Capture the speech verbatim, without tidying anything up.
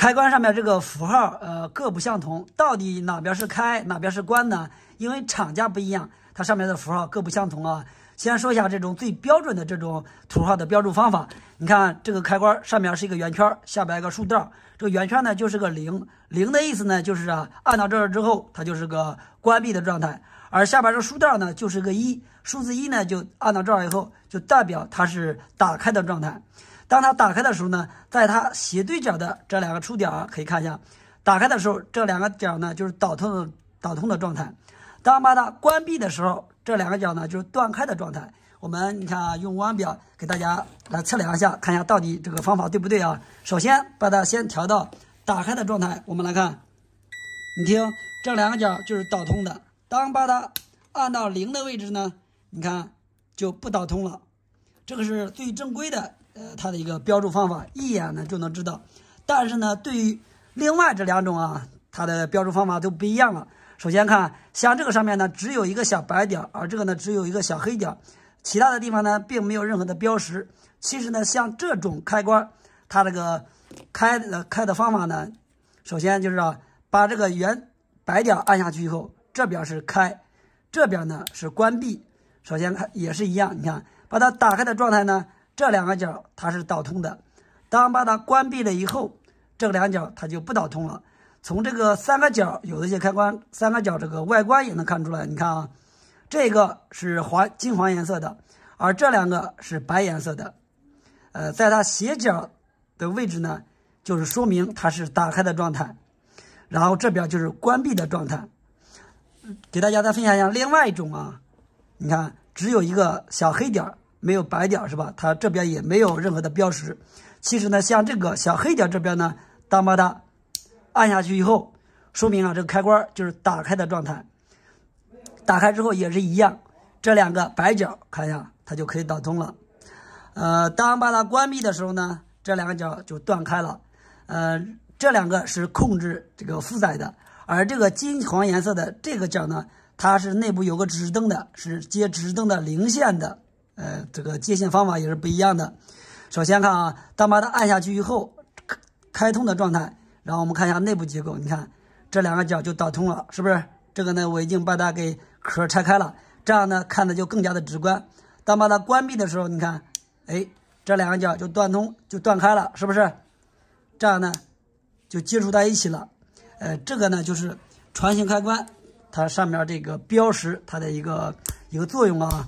开关上面这个符号呃各不相同，到底哪边是开哪边是关呢？因为厂家不一样，它上面的符号各不相同啊。先说一下这种最标准的这种图号的标注方法。你看这个开关上面是一个圆圈，下边一个竖道，这个圆圈呢就是个零，零的意思呢就是啊按到这儿之后它就是个关闭的状态，而下边这竖道呢就是个一，数字一呢就按到这儿以后就代表它是打开的状态。当它打开的时候呢，在它斜对角的这两个触点啊，可以看一下，打开的时候这两个角呢就是导通导通的状态，当把它关闭的时候这两个角呢就是断开的状态。我们你看啊，用腕表给大家来测量一下，看一下到底这个方法对不对啊。首先把它先调到打开的状态，我们来看，你听这两个角就是导通的，当把它按到零的位置呢，你看就不导通了。这个是最正规的呃，它的一个标注方法，一眼呢就能知道。但是呢，对于另外这两种啊，它的标注方法都不一样了。首先看，像这个上面呢，只有一个小白点，而这个呢，只有一个小黑点，其他的地方呢，并没有任何的标识。其实呢，像这种开关，它这个开的开的方法呢，首先就是啊，把这个圆白点按下去以后，这边是开，这边呢是关闭。首先它也是一样，你看，把它打开的状态呢。这两个角它是导通的，当把它关闭了以后，这两角它就不导通了。从这个三个角，有的一些开关三个角这个外观也能看出来。你看啊，这个是黄金黄颜色的，而这两个是白颜色的。呃，在它斜角的位置呢，就是说明它是打开的状态，然后这边就是关闭的状态。给大家再分享一下另外一种啊，你看只有一个小黑点。没有白点是吧？它这边也没有任何的标识。其实呢，像这个小黑点这边呢，当把它按下去以后，说明啊这个开关就是打开的状态。打开之后也是一样，这两个白角看一下，它就可以导通了。呃，当把它关闭的时候呢，这两个角就断开了。呃，这两个是控制这个负载的，而这个金黄颜色的这个角呢，它是内部有个指示灯的，是接指示灯的零线的。呃，这个接线方法也是不一样的。首先看啊，当把它按下去以后，开通的状态。然后我们看一下内部结构，你看这两个角就导通了，是不是？这个呢，我已经把它给壳拆开了，这样呢看的就更加的直观。当把它关闭的时候，你看，哎，这两个角就断通，就断开了，是不是？这样呢就接触在一起了。呃，这个呢就是船型开关，它上面这个标识它的一个一个作用啊。